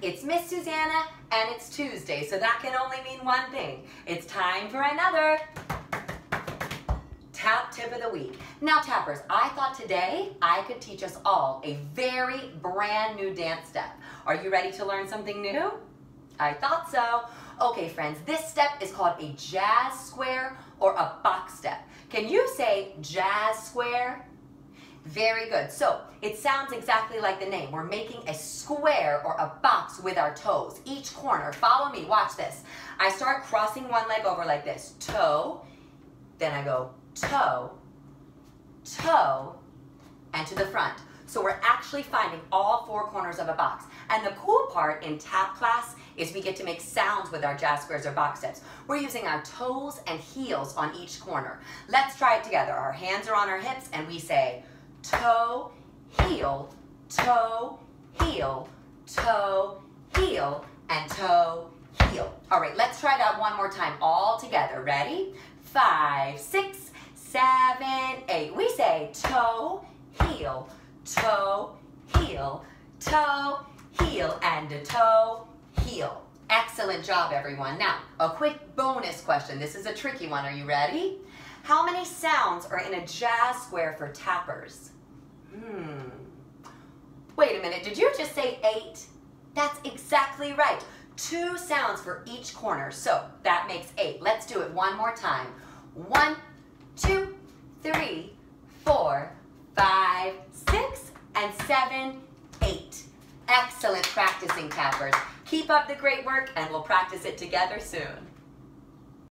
It's Miss Susanna, and it's Tuesday, so that can only mean one thing. It's time for another Tap Tip of the Week. Now, Tappers, I thought today I could teach us all a very brand new dance step. Are you ready to learn something new? I thought so. Okay, friends, this step is called a jazz square or a box step. Can you say jazz square? Very good. So it sounds exactly like the name. We're making a square or a box with our toes, each corner. Follow me, watch this. I start crossing one leg over like this, toe, then I go toe, toe, and to the front. So we're actually finding all four corners of a box. And the cool part in tap class is we get to make sounds with our jazz squares or box steps. We're using our toes and heels on each corner. Let's try it together. Our hands are on our hips and we say, toe, heel, toe, heel, toe, heel, and toe, heel. All right, let's try that one more time all together. Ready? 5, 6, 7, 8. We say toe, heel, toe, heel, toe, heel, and a toe, heel. Excellent job, everyone. Now, a quick bonus question. This is a tricky one. Are you ready? How many sounds are in a jazz square for tappers? Wait a minute, did you just say 8? That's exactly right. 2 sounds for each corner, so that makes 8. Let's do it one more time. 1, 2, 3, 4, 5, 6, and 7, 8. Excellent practicing, tappers. Keep up the great work, and we'll practice it together soon.